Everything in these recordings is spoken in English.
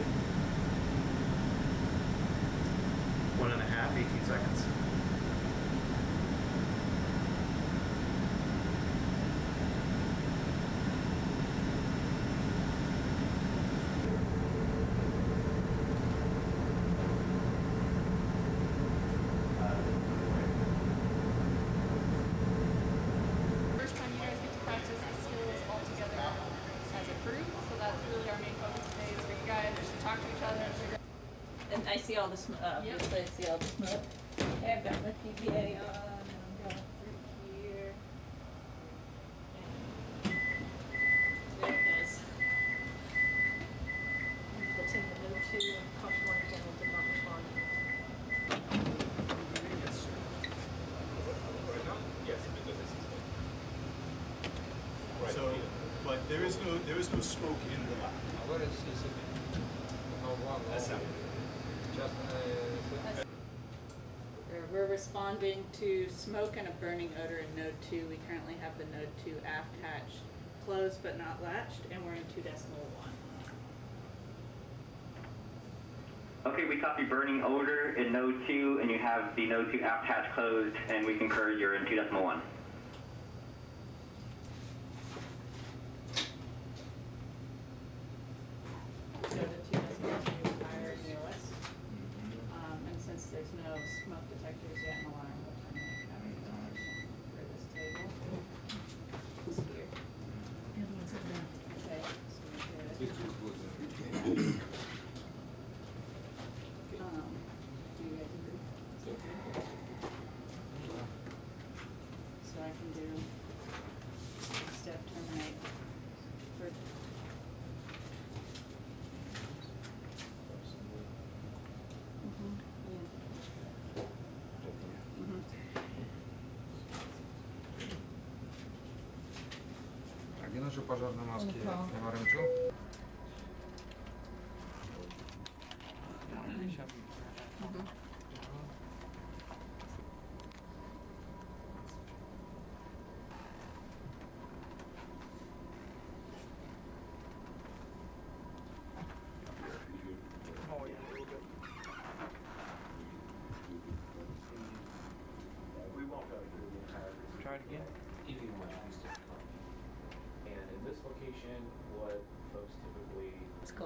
waiting. 1.5, 18 seconds. And I see all the smoke. Obviously, I see all the smoke. Okay, I've got my PPA on, and I'm going through here. And there it is. I'm going to take the middle two and push one again with the bumper on. Yes, because this is good. Right. So, but there is no smoke in the lab. What is this? That's not good. We're responding to smoke and a burning odor in node 2. We currently have the node 2 aft hatch closed but not latched, and we're in 2.1. Okay, we copy burning odor in node 2, and you have the node 2 aft hatch closed, and we concur you're in 2.1. Że pożarne maski nie ma ręczu.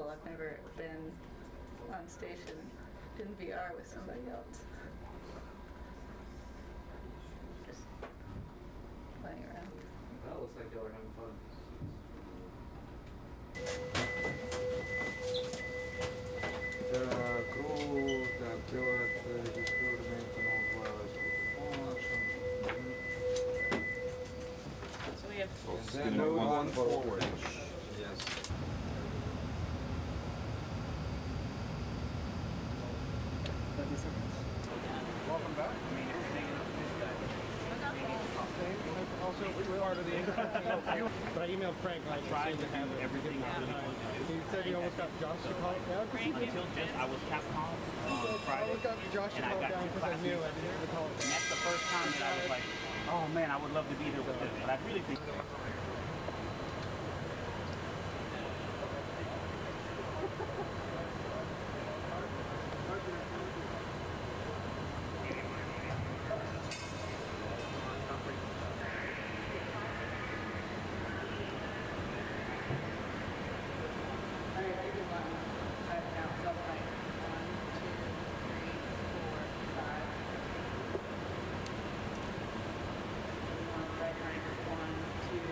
I've never been on station in VR with somebody else. Just playing around. That looks like they were having fun. The crew that built this building for so we have to then move on forward. Yes. Welcome back. Also, we're part of the interview. But I emailed Frank, and I tried to have everything. He said he almost got Josh to call it down. Until just, I was Capcom on Friday, I got Josh to call it down because I knew I didn't have to call it. And that's the first time that I was like, oh man, I would love to be there with them, but I really think. One, two,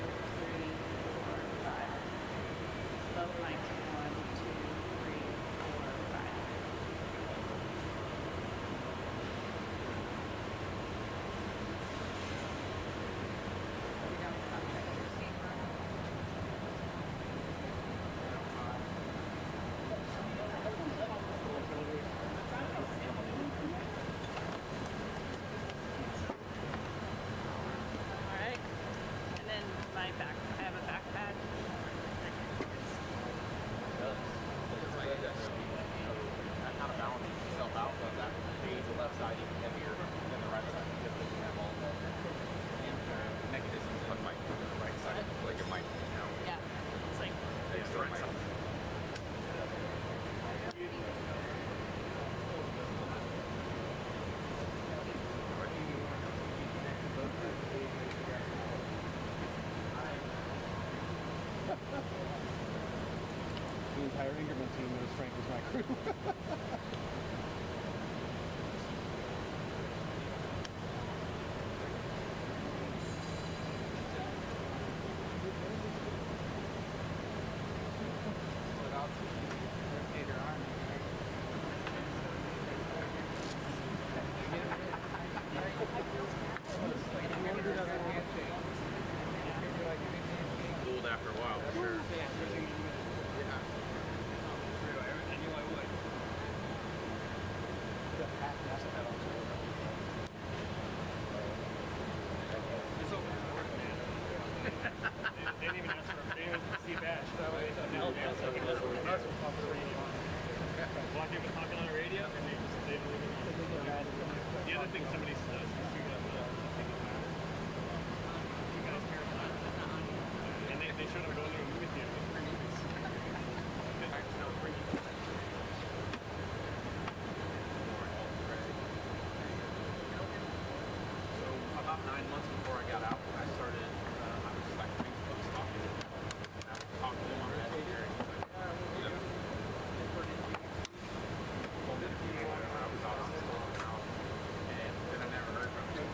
the entire Ingerman team knows Frank is my crew. Cooled after a while, for sure. I knew I would. This opens the work, man. They didn't even ask for a video to see a badge. That way, us will pump the radio on. Blackie was talking on the radio, and they just didn't leave it. The other thing somebody says is you guys and they showed up going to a movie theater with three movies. So about 9 months before I got out, I started, I was just like Facebook stalking them. And I would talk to them on Messenger. Well, did a few more when I was out on the phone now. And then I never heard from them.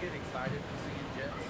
Get excited for seeing jets.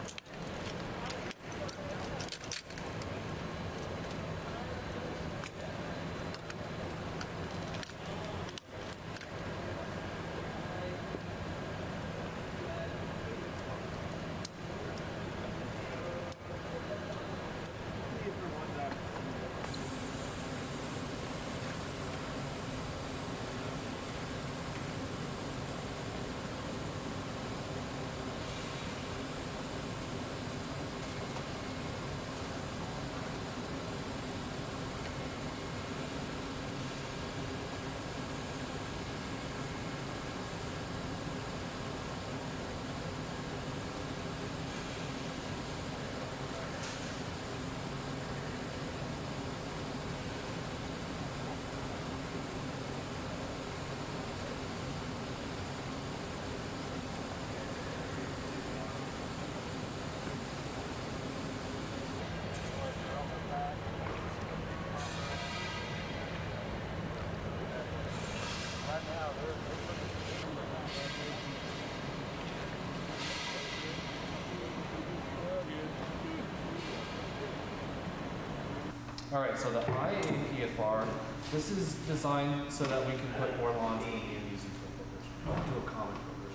Alright, so the IAPFR, this is designed so that we can put more lawns in the AMUs into a common foot.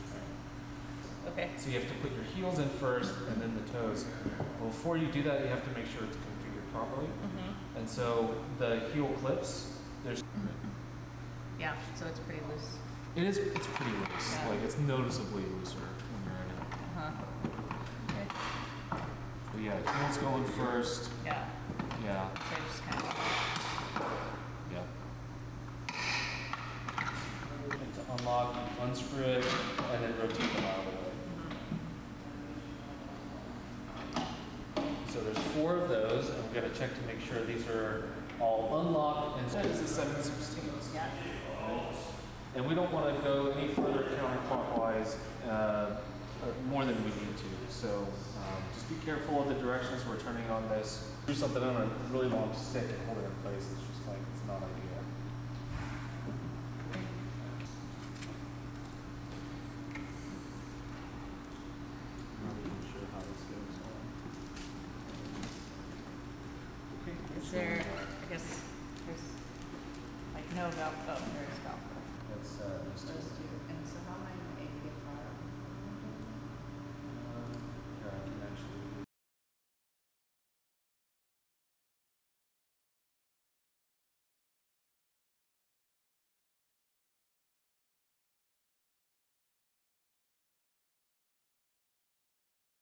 Okay. So you have to put your heels in first and then the toes. Before you do that, you have to make sure it's configured properly. Mm-hmm. And so the heel clips, there's... Mm-hmm. Yeah, so it's pretty loose. It's pretty loose. Yeah. Like, it's noticeably looser when you're in it. Uh-huh. Okay. But yeah, heels going first. Yeah. Yeah. So just kind of... Yeah. And to unlock, you unscrew it, and then rotate them out of the way. So there's four of those, and we've got to check to make sure these are all unlocked. And this is 7/16. Yeah. And we don't want to go any further counterclockwise more than we need to. So just be careful of the directions we're turning on this. Do something on a really long stick and hold it in place. It's just like, it's not ideal. Not even sure how this goes on. Okay. Is there, I guess, there's like no velcro.